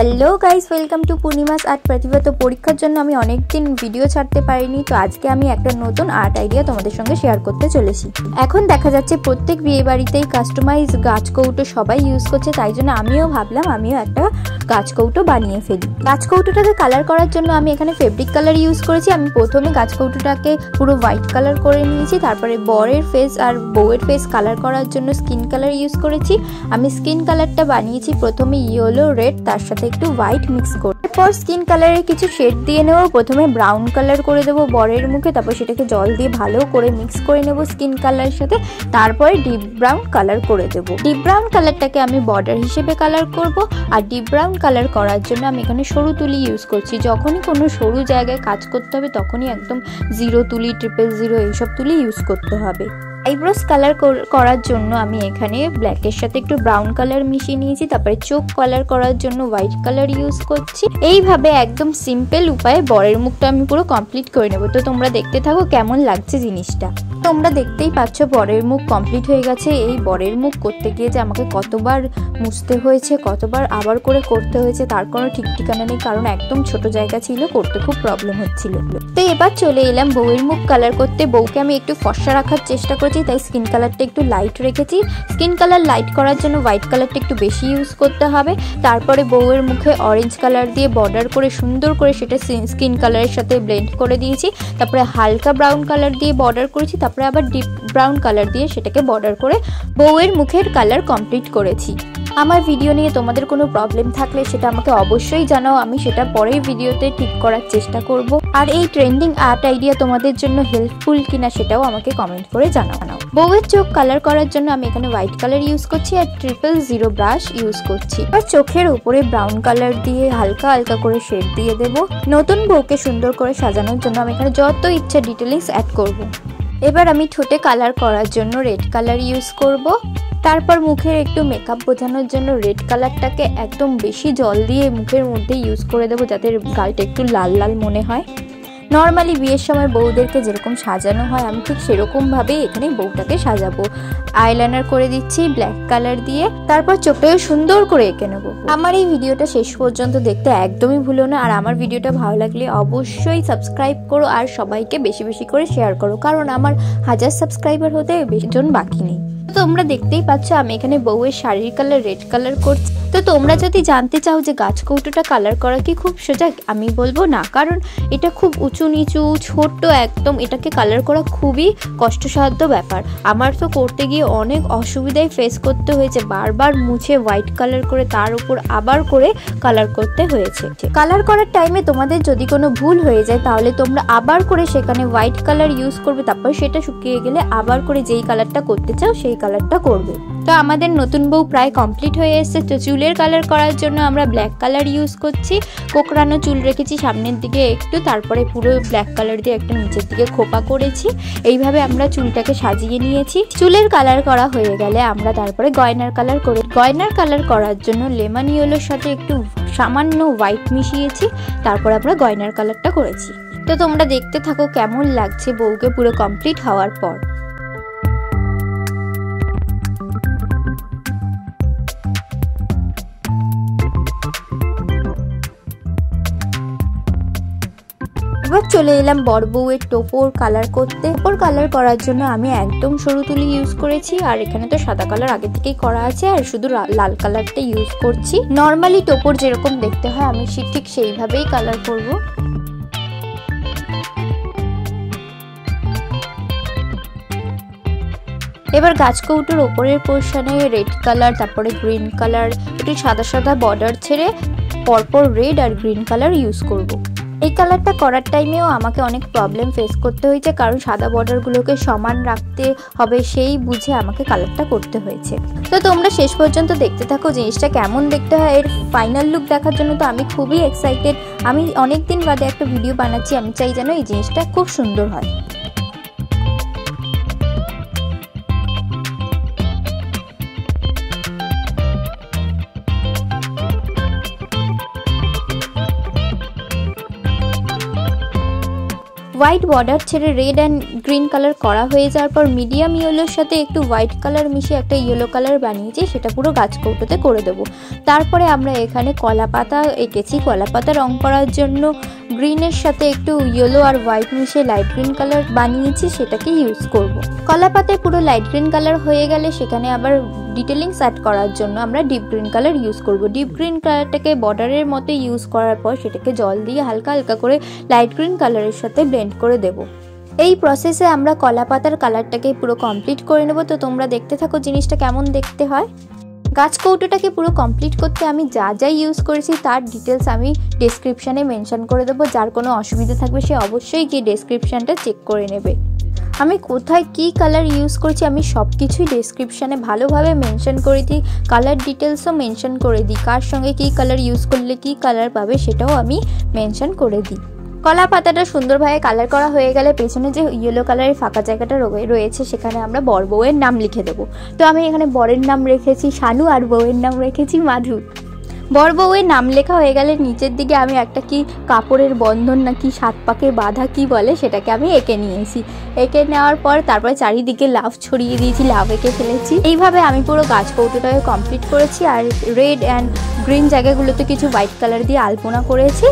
Hello guys welcome to Purnima's art Pratibha. तो परीक्षार जन्य आमी अनेक दिन भिडियो छाड़ते पारिनी। तो आजके आमी एकटा नतून आर्ट आइडिया तोमादेर संगे शेयर करते चलेछि। एखन देखा जाच्छे प्रत्येक बिएबाड़ीतेई कास्टमाइज गाछ कौटो सबाई यूज करछे, ताई जोन्नो आमिओ भाबलाम आमिओ एकटा गाछ कौटो बानिये फेली। गाछ कौटोटाके कलर करार जोन्नो आमी एखाने फेब्रिक कलर यूज करेछि। आमी प्रथमे गाछ कौटोटाके पुरो व्हाइट कलर करे नियेछि, तारपरे बरेर फेस आर बौएर फेस कलर करार जोन्नो स्किन कलर यूज करेछि। आमी स्किन कलरटा बानियेछि प्रथमे येलो रेड, तार साथे একটু হোয়াইট মিক্স করে এরপর স্কিন কালারে কিছু শেড দিয়ে নেব। প্রথমে ব্রাউন কালার করে দেব বরের মুখে, তারপর সেটাকে জল দিয়ে ভালো করে মিক্স করে নেব স্কিন কালারের সাথে। তারপরে ডিপ ব্রাউন কালার করে দেব। ডিপ ব্রাউন কালারটাকে আমি বর্ডার হিসেবে কালার করব। আর ডিপ ব্রাউন কালার করার জন্য আমি এখানে সরু তুলি ইউজ করছি। যখনই কোনো সরু জায়গায় কাজ করতে হবে তখনই একদম জিরো তুলি, 000 এইসব তুলি ইউজ করতে হবে। आईब्रोज कलर करार जोन्नो आमी एखाने ब्लैकेर साथे एकटु ब्राउन कलर मिशिये नियेछि। तारपरे चोख कलर करार जोन्नो व्हाइट कलर यूज करछि। एइभाबे एकदम सिम्पल उपाये बरेर मुखटा आमी पुरो कमप्लीट करे नेब। तो तोमरा देखते थाको केमन लागछे जिनिसटा। तोमरा देखतेई पाच्छो बरेर मुख कमप्लीट हये गेछे। एइ बरेर मुख करते गिये जे आमाके कतबार मुछते हयेछे, कतबार आबार करे करते हयेछे, तार कोनो ठीक ठिकाना नेई, कारण एकदम छोटो जायगा छिलो, करते खूब प्रॉब्लेम हच्छिलो। तो एबार चले एलाम बौयेर मुख कलर करते। बौके आमी एकटु फर्सा राखार चेष्टा करेछि, তাই স্কিন কালারটা একটু লাইট রেখেছি। স্কিন কালার লাইট করার জন্য হোয়াইট কালারটা একটু বেশি ইউজ করতে হবে। তারপরে বউয়ের মুখে অরেঞ্জ কালার দিয়ে বর্ডার করে সুন্দর করে সেটা স্কিন কালারের সাথে ব্লেন্ড করে দিয়েছি। তারপরে হালকা ব্রাউন কালার দিয়ে বর্ডার করেছি। তারপরে আবার ডিপ ব্রাউন কালার দিয়ে সেটাকে বর্ডার করে বউয়ের মুখের কালার কমপ্লিট করেছি। আমার ভিডিও নিয়ে তোমাদের কোনো প্রবলেম থাকলে সেটা আমাকে অবশ্যই জানাও, আমি সেটা পরের ভিডিওতে ঠিক করার চেষ্টা করব। আর এই ট্রেন্ডিং আর্ট আইডিয়া তোমাদের জন্য হেল্পফুল কিনা সেটাও আমাকে কমেন্ট করে জানাও। বউয়ের চোখ কালার করার জন্য আমি এখানে হোয়াইট কালার ইউজ করছি আর 000 ব্রাশ ইউজ করছি। আর চোখের উপরে ব্রাউন কালার দিয়ে হালকা হালকা করে শেড দিয়ে দেব। নতুন বউকে সুন্দর করে সাজানোর জন্য আমি এখানে যত ইচ্ছা ডিটেলিংস অ্যাড করব। এবার আমি ঠোঁটে কালার করার জন্য রেড কালার ইউজ করব। তারপর মুখের একটু মেকআপ বোঝানোর জন্য রেড কালারটাকে একদম বেশি জল দিয়ে মুখের মধ্যে ইউজ করে দেবো, যাতে গালটা একটু লাল লাল মনে হয়। নর্মালি বিয়ের সময় বউদেরকে যেরকম সাজানো হয় আমি ঠিক সেরকমভাবেই এখানে বউটাকে সাজাবো। আইলাইনার করে দিচ্ছি ব্ল্যাক কালার দিয়ে, তারপর চোখটাকে সুন্দর করে এঁকে নেবো। আমার এই ভিডিওটা শেষ পর্যন্ত দেখতে একদমই ভুলো না। আর আমার ভিডিওটা ভালো লাগলে অবশ্যই সাবস্ক্রাইব করো আর সবাইকে বেশি বেশি করে শেয়ার করো, কারণ আমার 1000 সাবস্ক্রাইবার হতে বেশিজন বাকি নেই। তোমরা দেখতেই পাচ্ছ আমি এখানে বউয়ের শাড়ির কালার রেড কালার করছি। তো তোমরা যদি জানতে চাও যে গাছ কৌটোটা কালার করা কি খুব সোজা, আমি বলবো না, কারণ এটা খুব উঁচু নিচু ছোট একদম, এটাকে কালার করা খুবই কষ্টসাধ্য ব্যাপার। আমার তো করতে গিয়ে অনেক অসুবিধায় ফেস করতে হয়েছে, বারবার মুছে হোয়াইট কালার করে তার উপর আবার করে কালার করতে হয়েছে। কালার করার টাইমে তোমাদের যদি কোনো ভুল হয়ে যায় তাহলে তোমরা আবার করে সেখানে হোয়াইট কালার ইউজ করবে, তারপর সেটা শুকিয়ে গেলে আবার করে যেই কালারটা করতে চাও সেই কালারটা করবে। তো আমাদের নতুন বউ প্রায় কমপ্লিট হয়ে এসেছে। তো চুলের কালার করার জন্য আমরা ব্ল্যাক কালার ইউজ করছি। কোকড়ানো চুল রেখেছি সামনের দিকে একটু, তারপরে পুরো ব্ল্যাক কালার দিয়ে একটু নিচের দিকে খোপা করেছি। এইভাবে আমরা চুলটাকে সাজিয়ে নিয়েছি। চুলের কালার করা হয়ে গেলে আমরা তারপরে গয়নার কালার করি। গয়নার কালার করার জন্য লেমন ইয়েলোর সাথে একটু সামান্য হোয়াইট মিশিয়েছি, তারপরে আমরা গয়নার কালারটা করেছি। তো তোমরা দেখতে থাকো কেমন লাগছে বউকে পুরো কমপ্লিট হওয়ার পর। এবার চলে এলাম বর বউয়ের টোপর কালার করতে। টোপর কালার করার জন্য আমি একদম সরু তুলি ইউজ করেছি। আর এখানে তো সাদা কালার আগে থেকেই করা আছে, আর শুধু লাল কালারটা ইউজ করছি। নর্মালি টোপর যেরকম দেখতে হয় আমি ঠিক সেইভাবেই কালার করব। এবার গাছ কৌটোর ওপরের পোর্শনে রেড কালার, তারপরে গ্রিন কালার, একটু সাদা সাদা বর্ডার ছেড়ে পরপর রেড আর গ্রিন কালার ইউজ করব। এই কালারটা করার টাইমেও আমাকে অনেক প্রবলেম ফেস করতে হয়েছে, কারণ সাদা বর্ডারগুলোকে সমান রাখতে হবে সেই বুঝে আমাকে কালারটা করতে হয়েছে। তো তোমরা শেষ পর্যন্ত দেখতে থাকো জিনিসটা কেমন দেখতে হয়। এর ফাইনাল লুক দেখার জন্য তো আমি খুবই এক্সাইটেড। আমি অনেক দিন বাদে একটা ভিডিও বানাচ্ছি, আমি চাই যেন এই জিনিসটা খুব সুন্দর হয়। व्हाइट बॉर्डर छेड़े रेड एंड ग्रीन कलर करा हो जाओयार पर मीडियम येलोर साथे एकटु व्हाइट कलर मिशे एकटा येलो कलर बानिये सेटा पुरो गाछ कौटोते करे देब। तारपरे आमरा एखाने कला पाता एकेछि, कला पाता रंग करार जोन्नो ग्रीनर साथे एकटु येलो और व्हाइट मिशे लाइट ग्रीन कलर बानियेछि सेटाके यूज करब। कला पाताय पुरो लाइट ग्रीन कलर हये गेले सेखाने आबार डिटेलिंग्स एड करार जोन्नो आमरा डीप ग्रीन कलर यूज करब। डीप ग्रीन कलरटाके बॉर्डारेर मतो यूज करार पर सेटाके जल दिये हल्का हल्का करे लाइट ग्रीन कलरेर साथे ब्लेंड करे देब। এই প্রসেসে আমরা কলা পাতার কালারটাকে পুরো কমপ্লিট করে নেব। তো তোমরা দেখতে থাকো জিনিসটা কেমন দেখতে হয়। গাছ কৌটোটাকে পুরো কমপ্লিট করতে আমি যা যা ইউজ করেছি তার ডিটেলস আমি ডেসক্রিপশানে মেনশন করে দেবো। যার কোনো অসুবিধা থাকবে সে অবশ্যই গিয়ে ডেসক্রিপশানটা চেক করে নেবে। আমি কোথায় কি কালার ইউজ করেছি আমি সব কিছুই ডেসক্রিপশানে ভালোভাবে মেনশন করে দিই, কালার ডিটেলসও মেনশন করে দিই, কার সঙ্গে কী কালার ইউজ করলে কী কালার পাবে সেটাও আমি মেনশন করে দিই। কলা পাতাটা সুন্দরভাবে কালার করা হয়ে গেলে পেছনে যে ইয়েলো কালারের ফাঁকা জায়গাটা রয়েছে সেখানে আমরা বর বউয়ের নাম লিখে দেবো। তো আমি এখানে বরের নাম রেখেছি শানু আর বউয়ের নাম রেখেছি মাধু। বর বউয়ের নাম লেখা হয়ে গেলে নিচের দিকে আমি একটা কি কাপড়ের বন্ধন নাকি সাত পাকে বাঁধা কি বলে সেটাকে আমি এঁকে নিয়েছি। এঁকে নেওয়ার পর তারপরে চারিদিকে লাভ ছড়িয়ে দিয়েছি, লাভ এঁকে ফেলেছি। এইভাবে আমি পুরো গাছ কৌটোটাকে কমপ্লিট করেছি। আর রেড অ্যান্ড গ্রিন জায়গাগুলোতে কিছু হোয়াইট কালার দিয়ে আলপনা করেছি।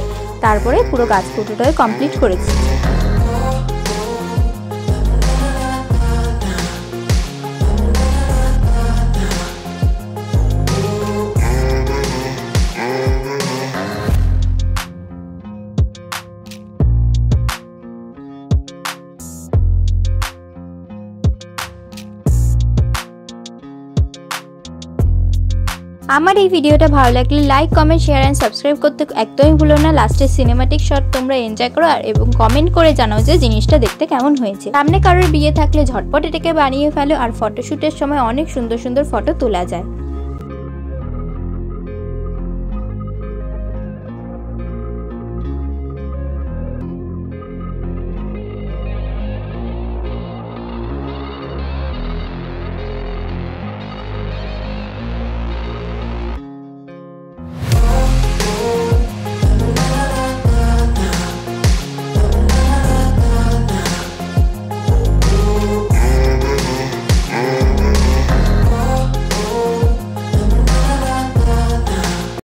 তারপরে পুরো গাছ কৌটোটাকে কমপ্লিট করেছি। আমার এই ভিডিওটা ভালো লাগলে like, comment, share and subscribe করতে একদমই ভুলো না। লাস্টের সিনেমাটিক শট তোমরা এনজয় করো আর এবং কমেন্ট করে জানাও যে জিনিসটা দেখতে কেমন হয়েছে। সামনে কারোর বিয়ে থাকলে ঝটপট এটাকে বানিয়ে ফেলো। আর ফটোশুটের সময় অনেক সুন্দর সুন্দর ফটো তোলা যায়।